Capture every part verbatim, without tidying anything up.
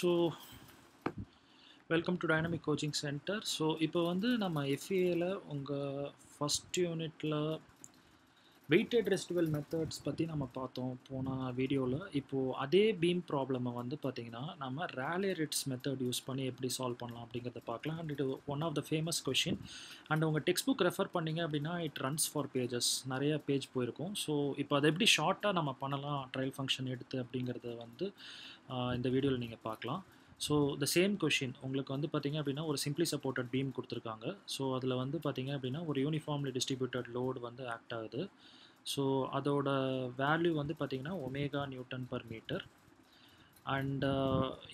So welcome to Dynamic Coaching Center. So இப்போ வந்து நம்ம F E Aல உங்க first unitல weighted residual methods பத்தி நம்ம பார்த்தோம் போன வீடியோல. இப்போ அதே beam problem-ஐ வந்து பாத்தீங்கன்னா நம்ம Rayleigh Ritz method யூஸ் பண்ணி எப்படி solve பண்ணலாம் அப்படிங்கறத பார்க்கலாம். And it is one of the famous question. And உங்க textbook refer பண்ணீங்க அப்படினா it runs for pages. நிறைய பேஜ் போயிருக்கும். So இப்போ அதை எப்படி ஷார்ட்டா நம்ம பண்ணலாம் trial function எடுத்து அப்படிங்கறத வந்து இந்த வீடியோல நீங்க பார்க்கலாம். So the same question உங்களுக்கு வந்து பாத்தீங்க அப்படினா ஒரு simply supported beam கொடுத்திருக்காங்க. So அதுல வந்து பாத்தீங்க அப்படினா ஒரு uniformly distributed load வந்து act ஆகுது. So அதோட value வந்து பாத்தீங்கன்னா omega newton per meter. And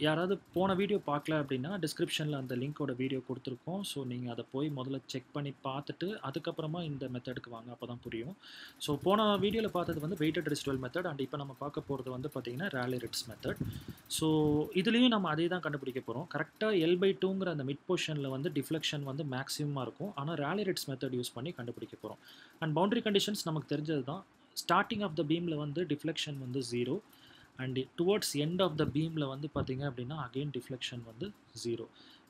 யாராவது போன வீடியோ பார்க்கல அப்படினா descriptionல அந்த லிங்கோட வீடியோ கொடுத்திருக்கோம். So நீங்க அத போய் முதல்ல செக் பண்ணி பார்த்துட்டு அதுக்கு அப்புறமா இந்த மெத்தட்க்கு வாங்க, அப்பதான் புரியும். So போன வீடியோல பார்த்தது வந்து weighted residual method and இப்போ நம்ம பார்க்க போறது வந்து பாத்தீங்கன்னா Rayleigh Ritz method. So இதுலயும் நம்ம அதே தான் கண்டுபிடிக்க போறோம். கரெக்ட்டா L by two ங்கற அந்த மிட் பொசிஷன்ல வந்து டிஃப்ளெக்ஷன் வந்து மேக்ஸिमமா இருக்கும். ஆனா Rayleigh Ritz method யூஸ் பண்ணி கண்டுபிடிக்க போறோம். And boundary conditions நமக்கு தெரிஞ்சதுதான். Starting of the beam ல வந்து டிஃப்ளெக்ஷன் வந்து zero. And towards end of the beam la vandu pathinga appadina again deflection vandu zero.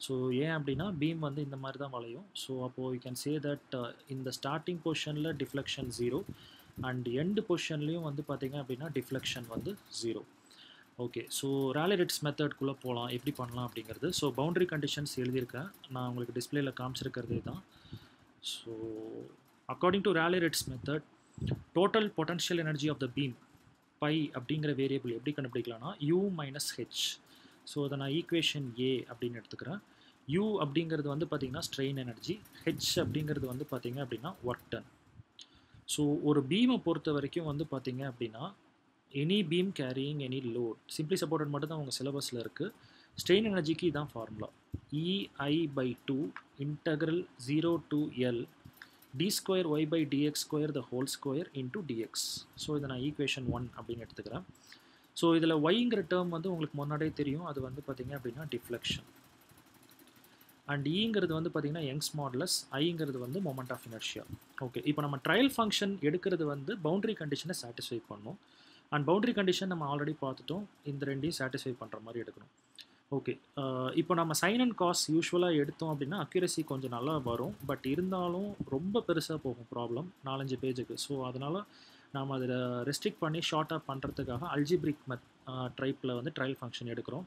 So yen appadina beam vandu indha mari dhaan valayum. So appo you can say that uh, in the starting portion la deflection zero and end portion layum vandu pathinga appadina deflection vandu zero. Okay, so Rayleigh Ritz method kulla polam eppadi pannalam abingiradhu. So boundary conditions eludhirukken na ungalku display la kaamichirukkiradhe dhaan. So according to Rayleigh Ritz method, total potential energy of the beam pi அப்படிங்கிற variable எப்படி கண்டுபிடிக்கலாம்னா u minus h. So அதை நான் equation ஏ அப்படின்னு எடுத்துக்கிறேன். u அப்படிங்கிறது வந்து பார்த்தீங்கன்னா strain energy, h அப்படிங்கிறது வந்து பார்த்தீங்க அப்படின்னா work done. ஸோ ஒரு பீமை பொறுத்த வரைக்கும் வந்து பார்த்தீங்க அப்படின்னா any beam carrying any load simply supported மட்டும் தான் அவங்க சிலபஸில் இருக்குது. strain எனர்ஜிக்கு இதான் formula ei by two integral zero to l d square y by dx square the whole square into dx. So இதை நான் ஈக்குவேஷன் ஒன் அப்படின்னு எடுத்துக்கிறேன். ஸோ இதில் ஒய்ங்கிற டேர்ம் வந்து உங்களுக்கு முன்னாடியே தெரியும், அது வந்து பார்த்தீங்க அப்படின்னா டிஃப்ளெக்ஷன். அண்ட் ஈங்கிறது வந்து பார்த்தீங்கன்னா யங்ஸ் மாடுலஸ், ஐங்கிறது வந்து மொமெண்ட் ஆஃப் இனர்ஷியா. ஓகே, இப்போ நம்ம ட்ரையல் ஃபங்க்ஷன் எடுக்கிறது வந்து பவுண்டரி கண்டிஷனை சாட்டிஸ்ஃபை பண்ணணும். அண்ட் பவுண்டரி கண்டிஷன் நம்ம ஆல்ரெடி பார்த்துட்டோம், இந்த ரெண்டையும் சாட்டிஸ்ஃபை பண்ணுற மாதிரி எடுக்கணும். ஓகே, இப்போ நம்ம சைன் அண்ட் காஸ் யூஸ்வலாக எடுத்தோம் அப்படின்னா அக்யூரசி கொஞ்சம் நல்லா வரும். பட் இருந்தாலும் ரொம்ப பெருசாக போகும் ப்ராப்ளம், நாலஞ்சு பேஜுக்கு. ஸோ அதனால் நாம் அதில் ரெஸ்ட்ரிக்ட் பண்ணி ஷார்ட்டாக பண்ணுறதுக்காக அல்ஜிப்ரிக் மெத் ட்ரைப்பில் வந்து ட்ரையல் ஃபங்க்ஷன் எடுக்கிறோம்.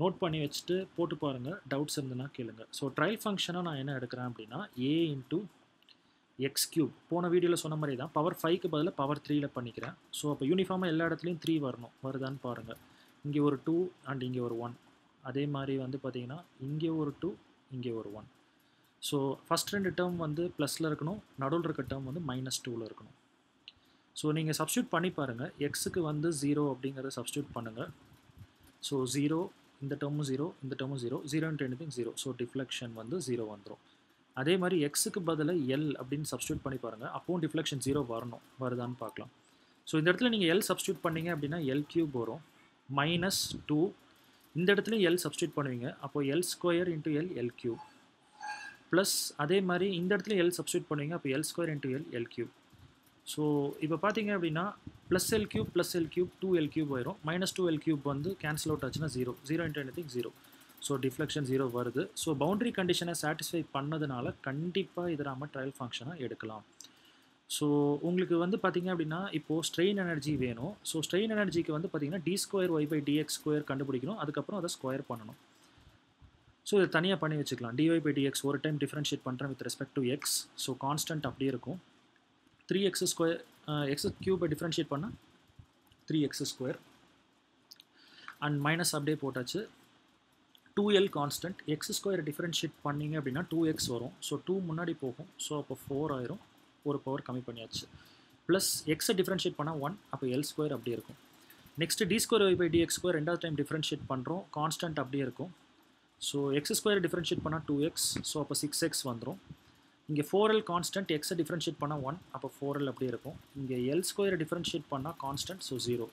நோட் பண்ணி வச்சுட்டு போட்டு பாருங்கள், டவுட்ஸ் இருந்ததுன்னா கேளுங்க. ஸோ ட்ரையல் ஃபங்க்ஷனாக நான் என்ன எடுக்கிறேன் அப்படின்னா ஏ இன்ட்டு எக்ஸ் கியூப். போன வீடியோவில் சொன்ன மாதிரி தான் பவர் ஃபைவ்க்கு பதில் பவர் த்ரீயில் பண்ணிக்கிறேன். ஸோ அப்போ யூனிஃபார்மாக எல்லா இடத்துலையும் த்ரீ வரணும், வருதான்னு பாருங்கள். இங்கே ஒரு டூ அண்ட் இங்கே ஒரு ஒன், அதே மாதிரி வந்து பார்த்தீங்கன்னா இங்கே ஒரு டூ இங்கே ஒரு ஒன். ஸோ ஃபஸ்ட் ரெண்டு டேர்ம் வந்து ப்ளஸில் இருக்கணும், நடுவில் இருக்க டேர்ம் வந்து மைனஸ் டூவில் இருக்கணும். ஸோ நீங்கள் சப்ஸ்டியூட் பண்ணி பாருங்கள், எக்ஸுக்கு வந்து ஜீரோ அப்படிங்கிறத சப்ஸ்டியூட் பண்ணுங்கள். ஸோ ஜீரோ, இந்த டேர்மும் ஜீரோ, இந்த டேர்மும் zero, zero into anything zero. So deflection வந்து ஜீரோ வந்துடும். அதே மாதிரி எக்ஸுக்கு பதிலாக எல் அப்படின்னு சப்ஸ்டியூட் பண்ணி பாருங்கள், அப்பவும் டிஃப்ளெக்ஷன் ஜீரோ வரணும், வருதான்னு பார்க்கலாம். ஸோ இந்த இடத்துல நீங்கள் எல் சப்ஸ்டியூட் பண்ணிங்க அப்படின்னா எல் கியூப் வரும் மைனஸ் டூ. இந்த இடத்துல எல் சப்ஸ்டியூட் பண்ணுவீங்க, அப்போது L square into L L cube plus. அதே மாதிரி இந்த இடத்துல எல் சப்ஸ்டியூட் பண்ணுவீங்க, அப்போ L square into L L cube. So இப்போ பார்த்தீங்க அப்படின்னா plus L cube plus L cube two L cube ஆயிரும், மைனஸ் டூ எல் கியூப் வந்து கேன்சல் அவுட் ஆச்சுன்னா zero, zero into anything zero. So deflection zero வருது. So boundary கண்டிஷனை satisfy பண்ணதுனால கண்டிப்பாக இதை நாம் ட்ரையல் ஃபங்க்ஷனாக எடுக்கலாம். ஸோ உங்களுக்கு வந்து பார்த்தீங்க அப்படின்னா இப்போது ஸ்ட்ரெயின் எனர்ஜி வேணும். ஸோ ஸ்ட்ரெயின் எனர்ஜிக்கு வந்து பார்த்தீங்கன்னா D square Y by dx square கண்டுபிடிக்கணும், அதுக்கப்புறம் அதை ஸ்கொயர் பண்ணணும். ஸோ இதை தனியாக பண்ணி வச்சுக்கலாம். டிஒய் பை டிஎக்ஸ் ஒரு டைம் டிஃப்ரென்ஷியேட் பண்ணுறேன் with respect to X. So constant அப்படியே இருக்கும். த்ரீ எக்ஸ் ஸ்கொயர் எக்ஸ் கியூபை டிஃப்ரென்ஷியேட் பண்ணால் three X square and minus அப்படியே போட்டாச்சு. Two L constant, X square differentiate பண்ணிங்க அப்படின்னா டூ எக்ஸ் வரும். ஸோ டூ முன்னாடி போகும், ஸோ அப்போ ஃபோர் ஆயிரும், ஒரு பவர் கம்மி பண்ணியாச்சு. ப்ளஸ் எக்ஸை டிஃப்ரென்ஷியேட் பண்ணால் ஒன், அப்போ எல் ஸ்கொயர் அப்படியே இருக்கும். Next D square Y by dx square ரெண்டாவது டைம் டிஃப்ரென்ஷியேட் பண்ணுறோம், கான்ஸ்டன்ட் அப்படியே இருக்கும். ஸோ எக்ஸ் ஸ்கொயர் டிஃப்ரென்ஷியேட் பண்ணால் டூ எக்ஸ், ஸோ அப்போ சிக்ஸ் எக்ஸ் வந்துடும். இங்கே ஃபோர் எல் கான்ஸ்டன்ட், எக்ஸை டிஃப்ரென்ஷியேட் பண்ணால் ஒன், அப்போ ஃபோர் எல் அப்படியே இருக்கும். இங்கே எல் ஸ்கொயர் டிஃப்ரென்ஷியேட் பண்ணால் constant, so zero.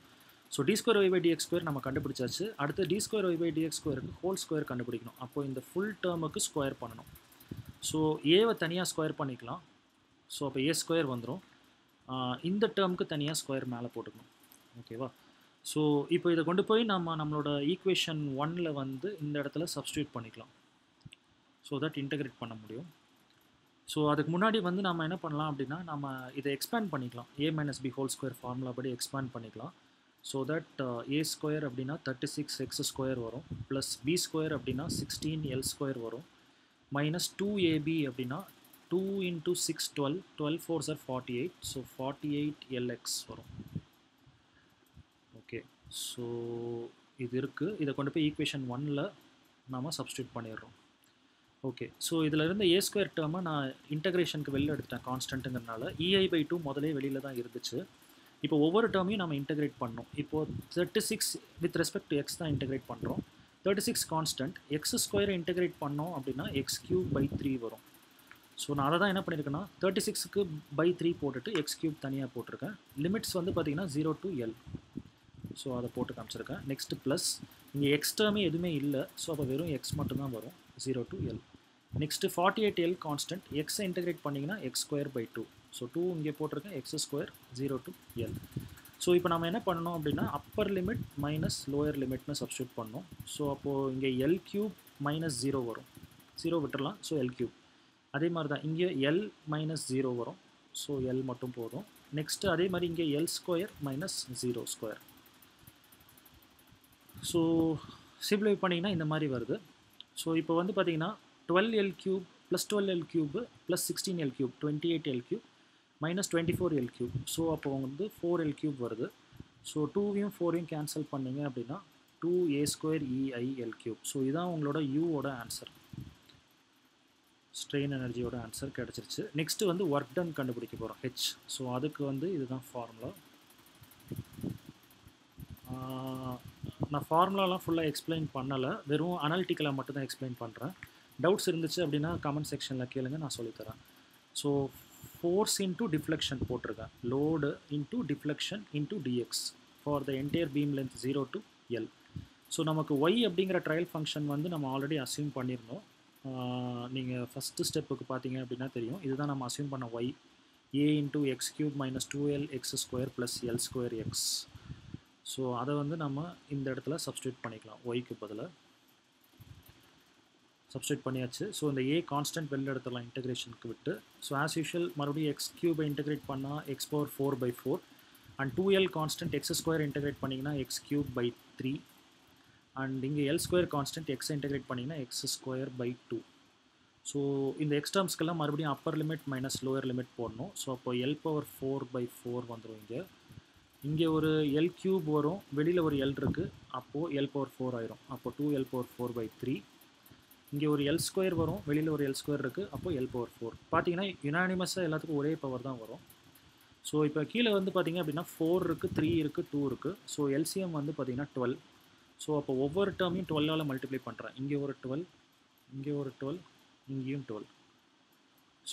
So D square Y by dx square நம்ம கண்டுபிடிச்சாச்சு. அடுத்து D square Y by dx ஸ்கொயருக்கு ஹோல் ஸ்கொயர் கண்டுபிடிக்கணும், அப்போது இந்த ஃபுல் டேர்முக்கு ஸ்கொயர் பண்ணணும். ஸோ ஏவை தனியாக ஸ்கொயர் பண்ணிக்கலாம், ஸோ அப்போ ஏ ஸ்கொயர் வந்துடும். இந்த டேர்முக்கு தனியாக ஸ்கொயர் மேலே போட்டுக்கணும், ஓகேவா? So இப்போ இத கொண்டு போய் நாம நம்மளோட equation one ல வந்து இந்த இடத்துல substitute பண்ணிக்கலாம். So that integrate பண்ண முடியும். So அதுக்கு முன்னாடி வந்து நாம என்ன பண்ணலாம் அப்படினா நாம இத expand பண்ணிக்கலாம். A minus b whole square formula படி expand பண்ணிக்கலாம். So that uh, a square அப்படினா thirty-six x square வரும் plus b square அப்படினா sixteen l square வரும் minus two a b அப்படினா two into six twelve, twelve fours are forty-eight, so forty-eight l x வரும். Okay, so இது இருக்கு, இதை கொண்டு போய் equation one ல நாம substitute பண்ணிடுறோம். Okay, so இதில் இருந்த a square term நான் integrationக்கு வெளியில் எடுத்துட்டேன் கான்ஸ்டன்ட்டுங்கிறதுனால ei by two முதலே வெளியில் தான் இருந்துச்சு. இப்போ ஒவ்வொரு டேர்மையும் நம்ம இன்டெகிரேட் பண்ணோம். இப்போ thirty-six with respect to x தான் இன்டெகிரேட் பண்ணுறோம். thirty-six கான்ஸ்டன்ட் x ஸ்கொயரை இன்டெகிரேட் பண்ணோம் அப்படின்னா x cube by three வரும். So நான் அதை தான் என்ன பண்ணியிருக்கேன்னா thirty-six க்கு by three போட்டுட்டு x cube தனியாக போட்டிருக்கேன். லிமிட்ஸ் வந்து பார்த்தீங்கன்னா zero to l, ஸோ அதை போட்டு காமிச்சிருக்கேன். நெக்ஸ்ட் ப்ளஸ் இங்கே எக்ஸ் டேர்மே எதுவுமே இல்லை, ஸோ அப்போ வெறும் x மட்டும்தான் வரும் zero to l. Next forty eight L constant எக்ஸை இன்டெகிரேட் பண்ணிங்கன்னா X square by two, so two இங்கே போட்டிருக்கேன் X square zero to l. So இப்போ நம்ம என்ன பண்ணணும் அப்படின்னா அப்பர் லிமிட் மைனஸ் லோயர் லிமிட்னு சப்ஸ்டியூட் பண்ணோம். ஸோ அப்போது இங்கே எல் கியூப் மைனஸ் ஜீரோ வரும், ஜீரோ விட்டுடலாம், ஸோ எல் கியூப். அதே மாதிரி தான் இங்கே L மைனஸ் ஜீரோ வரும், ஸோ L மட்டும் போதும். நெக்ஸ்ட்டு அதே மாதிரி இங்கே L square minus zero square. So simplify பண்ணிங்கன்னா இந்த மாதிரி வருது. ஸோ இப்போ வந்து பார்த்தீங்கன்னா twelve L cube plus twelve L cube plus sixteen L cube twenty eight L cube minus twenty four L cube. So அப்போ வந்து ஃபோர் எல் கியூப் வருது. ஸோ டூவையும் ஃபோரையும் கேன்சல் பண்ணிங்க அப்படின்னா two A square E I L cube. So இதுதான் உங்களோட யூவோட ஆன்சர், strain energy ஓட ஆன்சர் கிடைச்சிருச்சு. நெக்ஸ்ட்டு வந்து ஒர்க் டன் கண்டுபிடிக்க போகிறோம் ஹெச். ஸோ அதுக்கு வந்து இதுதான் ஃபார்முலா. நான் ஃபார்முலாலாம் ஃபுல்லாக எக்ஸ்பிளைன் பண்ணலை, வெறும் அனாலிட்டிக்கலாக மட்டும்தான் எக்ஸ்பிளைன் பண்ணுறேன். டவுட்ஸ் இருந்துச்சு அப்படின்னா கமெண்ட் செக்ஷனில் கேளுங்க, நான் சொல்லித்தரேன். ஸோ ஃபோர்ஸ் இன்ட்டு டிஃப்ளெக்ஷன் போட்டிருக்கேன், load into deflection into D X for the entire beam length zero to L. So நமக்கு ஒய் அப்படிங்கிற ட்ரையல் ஃபங்க்ஷன் வந்து நம்ம ஆல்ரெடி அசியூம் பண்ணியிருந்தோம். நீங்கள் ஃபஸ்ட்டு ஸ்டெப்புக்கு பார்த்தீங்க அப்படின்னா தெரியும், இதுதான் நம்ம அசியூம் பண்ண Y. A into X cube minus two L X square plus L square X. So அதை வந்து நம்ம இந்த இடத்துல சப்ஸ்டியூட் பண்ணிக்கலாம், ஒய்க்கு பதில் சப்ஸ்டியூட் பண்ணியாச்சு. ஸோ இந்த ஏ கான்ஸ்டன்ட் வெளில எடுத்துடலாம் இன்டெகிரேஷனுக்கு விட்டு. ஸோ ஆஸ் யூஷுவல் மறுபடியும் எக்ஸ் கியூபை இன்டெகிரேட் பண்ணால் x power four by four and two L constant X square integrate பண்ணிங்கன்னா x cube by three and இங்கே L square constant x integrate பண்ணிங்கன்னா X square by two. So இந்த x டேர்ம்ஸ்க்கெல்லாம் மறுபடியும் upper limit minus lower limit போடணும். So அப்போ L power four by four வந்துடும். இங்கே இங்கே ஒரு எல் கியூப் வரும், வெளியில் ஒரு எல் இருக்குது, அப்போது எல் பவர் ஃபோர் ஆயிரும், அப்போது two L power four by three. இங்கே ஒரு எல் ஸ்கொயர் வரும், வெளியில் ஒரு எல் ஸ்கொயர் இருக்குது, அப்போது எல் பவர் ஃபோர். பார்த்தீங்கன்னா யுனானிமஸாக எல்லாத்துக்கும் ஒரே பவர் தான் வரும். ஸோ இப்போ கீழே வந்து பார்த்திங்க அப்படின்னா ஃபோர் இருக்குது, த்ரீ இருக்குது, டூ இருக்குது. ஸோ எல்சிஎம் வந்து பார்த்திங்கன்னா டுவெல். ஸோ அப்போ ஒவ்வொரு டேர்மையும் டுவெல்லால் மல்டிப்ளை பண்ணுறேன். இங்கே ஒரு டுவெல், இங்கே ஒரு டுவெல், இங்கேயும் டுவெல்.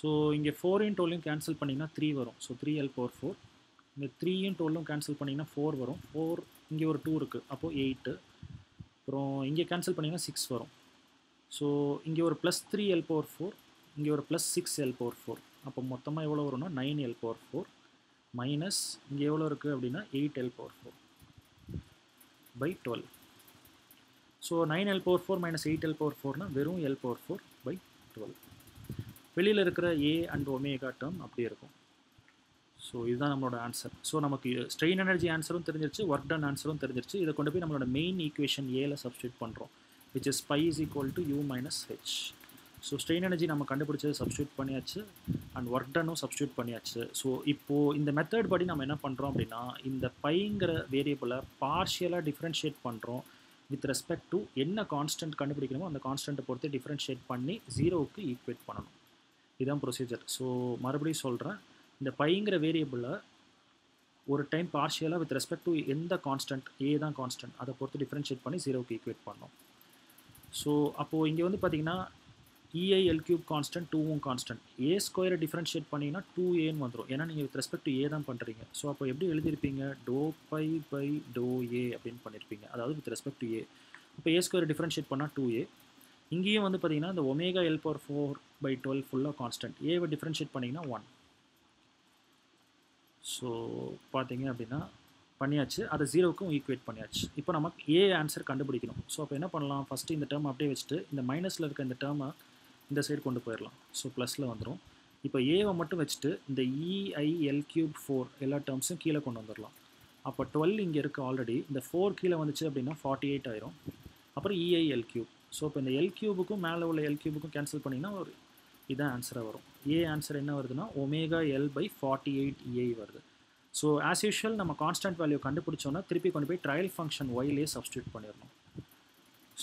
ஸோ இங்கே ஃபோரையும் டுவெல்லையும் கேன்சல் பண்ணிங்கன்னா த்ரீ வரும், so three L power four. இங்கே த்ரீயும் டுவெல்லும் கேன்சல் பண்ணிங்கன்னா ஃபோர் வரும், ஃபோர். இங்கே ஒரு டூ இருக்குது, அப்போது எயிட்டு. அப்புறம் இங்கே கேன்சல் பண்ணிங்கன்னா சிக்ஸ் வரும். ஸோ இங்கே ஒரு plus three L power four, இங்கே ஒரு plus six L power four. அப்போ மொத்தமாக எவ்வளோ வரும்னா nine L power four minus இங்கே எவ்வளோ இருக்குது அப்படின்னா eight L power four by twelve. So nine L power four minus eight L power ஃபோர்னா வெறும் L power four by twelve. வெளியில் இருக்கிற ஏ அண்ட் ஒமேகா டேர்ம் அப்படியே இருக்கும். ஸோ இதுதான் நம்மளோட ஆன்சர். ஸோ நமக்கு ஸ்ட்ரெயின் எனர்ஜி ஆன்சரும் தெரிஞ்சிருச்சு, ஒர்க் டன் ஆன்சரும் தெரிஞ்சிருச்சு. இதை கொண்டு போய் நம்மளோட மெயின் ஈக்குவேஷன் ஏல சப்ஸ்டியூட் பண்ணுறோம், which is pi is equal to U minus H. So strain energy நம்ம கண்டுபிடிச்சது சப்ஸ்டியூட் பண்ணியாச்சு அண்ட் ஒர்க் டனும் சப்ஸ்டியூட் பண்ணியாச்சு. ஸோ இப்போது இந்த மெத்தட் படி நம்ம என்ன பண்ணுறோம் அப்படின்னா இந்த பைங்கிற வேரியபிளை பார்ஷியலாக டிஃப்ரென்ஷியேட் பண்ணுறோம் வித் ரெஸ்பெக்ட் டு என்ன கான்ஸ்டன்ட் கண்டுபிடிக்கணுமோ அந்த கான்ஸ்டன்ட்டை பொறுத்து டிஃப்ரென்ஷியேட் பண்ணி ஜீரோவுக்கு ஈக்குவேட் பண்ணணும். இதுதான் ப்ரொசீஜர். ஸோ மறுபடியும் சொல்கிறேன், இந்த பைங்கிற வேரியபிளை ஒரு டைம் பார்ஷியலாக வித் ரெஸ்பெக்ட் டு எந்த கான்ஸ்டன்ட் ஏ தான் கான்ஸ்டன்ட் அதை பொறுத்து டிஃப்ரென்ஷியேட் பண்ணி ஜீரோவுக்கு ஈக்குவேட் பண்ணணும். ஸோ அப்போது இங்கே வந்து பார்த்திங்கன்னா இஐ எல் கியூப் கான்ஸ்டன்ட் டூவும் கான்ஸ்டன்ட் ஏ ஸ்கொயரை டிஃப்ரென்ஷியேட் பண்ணிங்கன்னா டூ ஏன்னு வந்துடும். ஏன்னா நீங்கள் வித் ரெஸ்பெக்ட் டு ஏ தான் பண்ணுறீங்க. ஸோ அப்போ எப்படி எழுதியிருப்பீங்க, dow by pi dow A அப்படின்னு பண்ணியிருப்பீங்க, அதாவது வித் ரெஸ்பெக்ட் டு ஏ. இப்போ ஏ ஸ்கொயரை டிஃப்ரென்ஷியேட் பண்ணால் டூ ஏ. இங்கேயும் வந்து பார்த்தீங்கன்னா இந்த omega L power four by twelve ஃபுல்லாக கான்ஸ்டன்ட், ஏவை டிஃப்ரென்ஷியேட் பண்ணிங்கன்னா ஒன். ஸோ பார்த்தீங்க அப்படின்னா பண்ணியாச்சு, அது ஜீரோவுக்கும் ஈக்குவேட் பண்ணியாச்சு. இப்போ நமக்கு ஏ ஆன்சர் கண்டுபிடிக்கணும். ஸோ அப்போ என்ன பண்ணலாம், ஃபஸ்ட்டு இந்த டேர்ம் அப்படியே வச்சுட்டு இந்த மைனஸில் இருக்க இந்த டேர்மை இந்த சைடு கொண்டு போயிடலாம். ஸோ ப்ளஸில் வந்துடும். இப்போ ஏவை மட்டும் வச்சுட்டு இந்த இஐஎல் கியூப் ஃபோர் எல்லா டேர்ம்ஸும் கீழே கொண்டு வந்துடலாம். அப்போ டுவெல் இங்கே இருக்குது ஆல்ரெடி, இந்த ஃபோர் கீழே வந்துச்சு அப்படின்னா ஃபார்ட்டி எயிட் ஆயிரும். அப்புறம் இஐஎல் கியூப், ஸோ இப்போ இந்த எல் கியூபுக்கும் மேலே உள்ள எல் கியூபுக்கும் கேன்சல் பண்ணிங்கன்னா ஒரு இதான் ஆன்சராக வரும். ஏ ஆன்சர் என்ன வருதுன்னா omega L by forty eight EI வருது. ஸோ ஆஸ் யூஷுவல் நம்ம கான்ஸ்டன்ட் வேல்யூ கண்டுபிடிச்சோன்னா திருப்பி கொண்டு போய் ட்ரையல் ஃபங்க்ஷன் ஒய்லேயே சப்ஸ்டியூட் பண்ணிடணும்.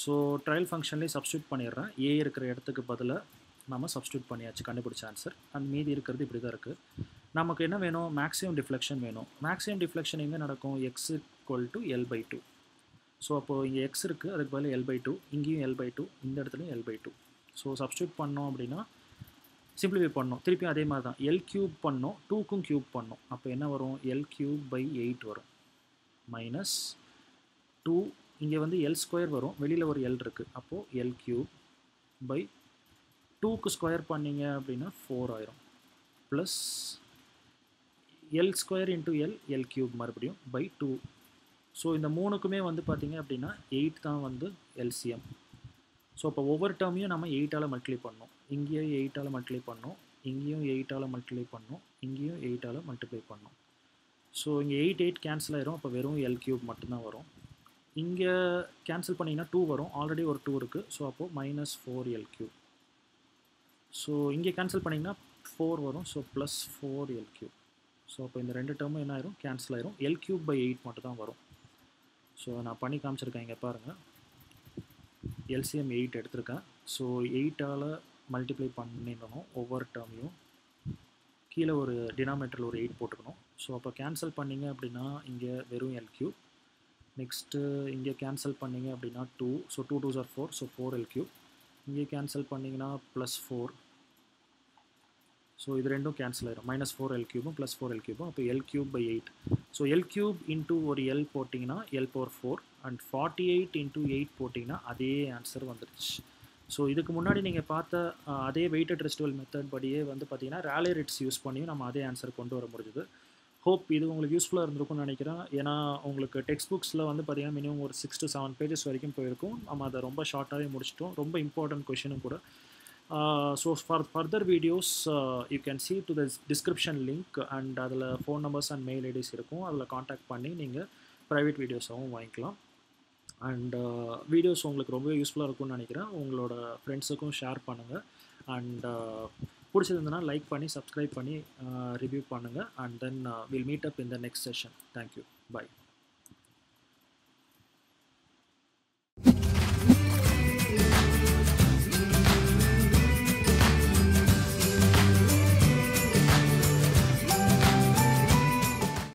ஸோ ட்ரையல் ஃபங்க்ஷன்லேயே சப்ஸ்டியூட் பண்ணிடுறேன். ஏ இருக்கிற இடத்துக்கு பதிலாக நம்ம சப்ஸ்டியூட் பண்ணியாச்சு கண்டுபிடிச்ச ஆன்சர். அந்த மீதி இருக்கிறது இப்படி தான் இருக்குது. நமக்கு என்ன வேணும், மேக்ஸிமம் டிஃப்ளெக்ஷன் வேணும். மேக்ஸிமம் டிஃப்ளெக்ஷன் எங்கே நடக்கும், X equal to L by two. So அப்போது இங்கே எக்ஸ் இருக்குது, அதுக்கு பதில் எல் பை டூ, இங்கேயும் எல் பை டூ, இந்த இடத்துலையும் L by two. So substitute பண்ணோம் அப்படின்னா சிம்பிளிஃபை பண்ணோம். திருப்பியும் அதே மாதிரி தான், எல் கியூப் பண்ணோம், டூக்கும் கியூப் பண்ணோம். அப்போ என்ன வரும், எல் கியூப் பை எயிட் வரும். மைனஸ் டூ, இங்கே வந்து எல் ஸ்கொயர் வரும், வெளியில் ஒரு எல் இருக்குது. அப்போது எல் கியூப் பை டூக்கு ஸ்கொயர் பண்ணிங்க அப்படின்னா ஃபோர் ஆயிரும். Plus L square into L L cube மறுபடியும் பை டூ. ஸோ இந்த மூணுக்குமே வந்து பார்த்திங்க அப்படின்னா எயிட் தான் வந்து எல்சிஎம். ஸோ அப்போ ஒவ்வொரு டேர்மையும் நம்ம எயிட்டால் மல்டிப்ளை பண்ணோம். இங்கேயும் எயிட்டால் மல்டிப்ளை பண்ணோம், இங்கேயும் எயிட்டால் மல்டிப்ளை பண்ணோம், இங்கேயும் எயிட்டால் மல்டிப்ளை பண்ணோம். ஸோ இங்கே எயிட் எயிட் கேன்சல் ஆயிரும். அப்போ வெறும் எல் கியூப் மட்டும்தான் வரும். இங்கே கேன்சல் பண்ணிங்கன்னா டூ வரும், ஆல்ரெடி ஒரு டூ இருக்குது. ஸோ அப்போது minus four L cube. So இங்கே கேன்சல் பண்ணிங்கன்னா ஃபோர் வரும். So plus four L cube. So அப்போ இந்த ரெண்டு டேர்மும் என்ன ஆயிரும், கேன்சல் ஆயிரும். எல் கியூப் பை எயிட் மட்டும் தான் வரும். ஸோ நான் பண்ணி காமிச்சிருக்கேன், இங்கே பாருங்கள். எல்சிஎம் எயிட் எடுத்திருக்கேன். ஸோ எயிட்டால் மல்டிப்ளை பண்ணிடணும் ஒவ்வொரு டேர்மையும். கீழே ஒரு டினாமினேட்டரில் ஒரு எயிட் போட்டுக்கணும். ஸோ அப்போ கேன்சல் பண்ணிங்க அப்படின்னா இங்கே வெறும் எல் கியூப். நெக்ஸ்ட்டு இங்கே கேன்சல் பண்ணிங்க அப்படின்னா two. So two two are four. So four L cube. இங்கே கேன்சல் பண்ணிங்கன்னா ப்ளஸ் ஃபோர். ஸோ இது ரெண்டும் கேன்சல் ஆயிடும். மைனஸ் ஃபோர் எல் கியூபும் ப்ளஸ் ஃபோர் எல் கியூபும். அப்போ L cube by eight. So L cube into ஒரு எல் போட்டிங்கன்னா L power four. And forty eight into eight போட்டிங்கன்னா அதே ஆன்சர் வந்துடுச்சு. ஸோ இதுக்கு முன்னாடி நீங்கள் பார்த்த அதே weighted residual method படியே வந்து பார்த்திங்கன்னா Rayleigh Ritz யூஸ் பண்ணியும் நம்ம அதே ஆன்சர் கொண்டு வர முடிஞ்சுது. ஹோப் இது உங்களுக்கு யூஸ்ஃபுல்லாக இருந்திருக்கும்னு நினைக்கிறேன். ஏன்னா உங்களுக்கு டெக்ஸ்ட் புக்ஸில் வந்து பார்த்திங்கன்னா மினிமம் ஒரு சிக்ஸ் டு செவன் பேஜஸ் வரைக்கும் போயிருக்கும். நம்ம அதை ரொம்ப ஷார்ட்டாகவே முடிச்சிட்டோம். ரொம்ப இம்பார்ட்டன்ட் கொஷினும் கூட. Uh, so for further videos uh, you can see to the description link and adala phone numbers and mail I Ds irukum, adala contact panni neenga private videos avum vaangikalam. And uh, videos ungalku romba useful ah irukum nu nenikiren. Ungaloda friends ukkum share pannunga and pudichirundha like panni subscribe panni uh, review pannunga. And then uh, we'll meet up in the next session. Thank you, bye.